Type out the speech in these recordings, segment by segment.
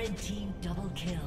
Red team double kill.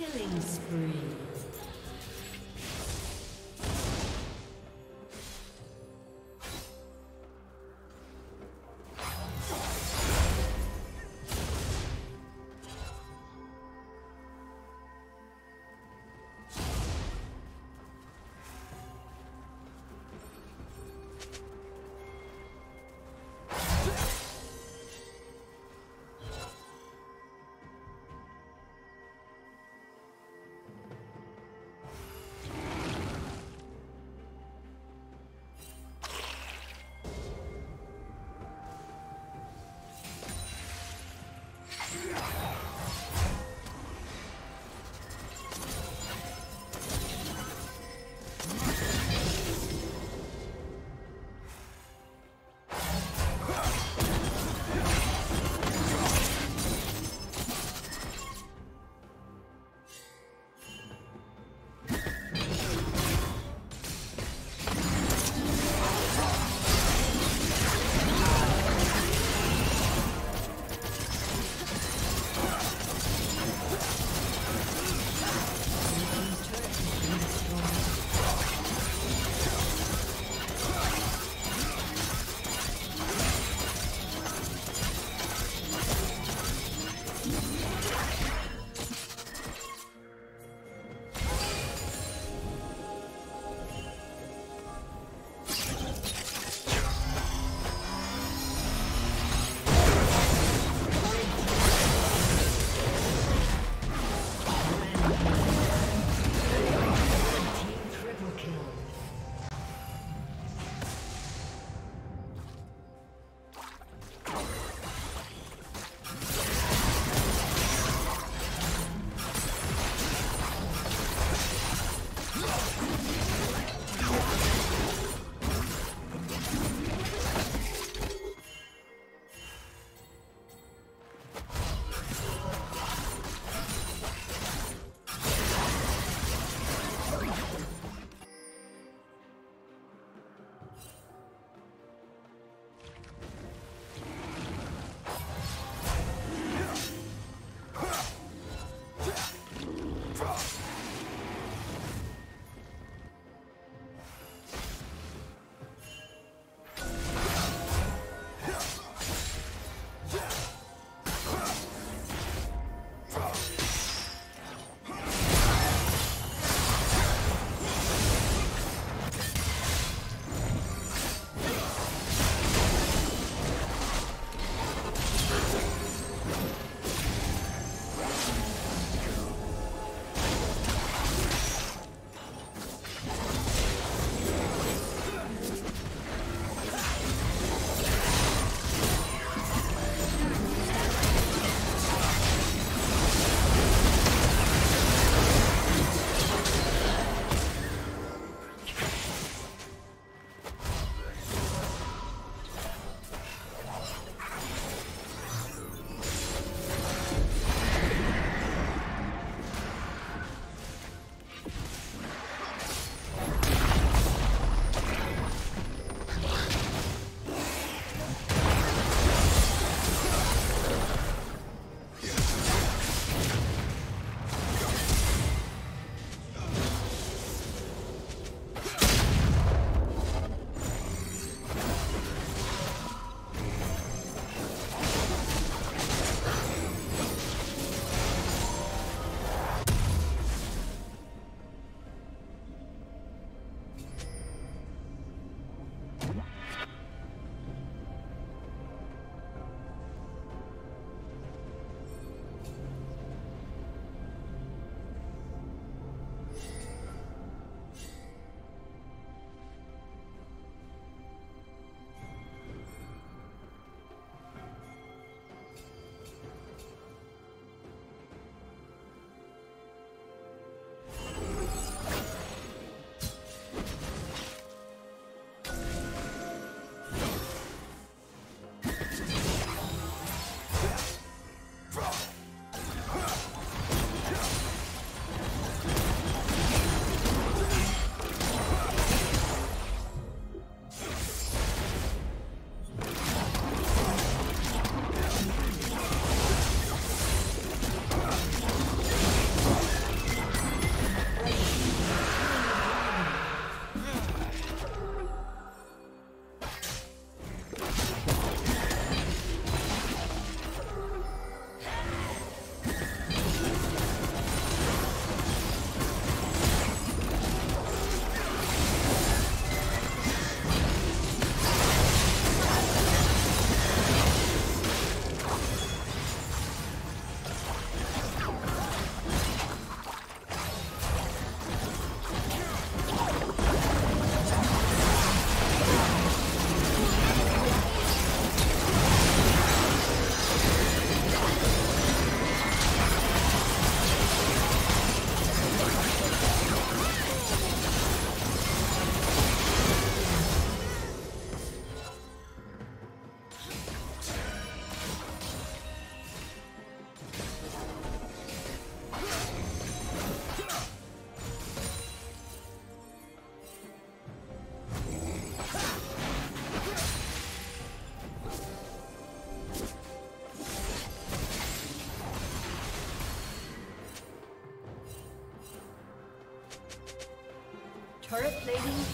Killing spree. Turret plating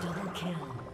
double kill.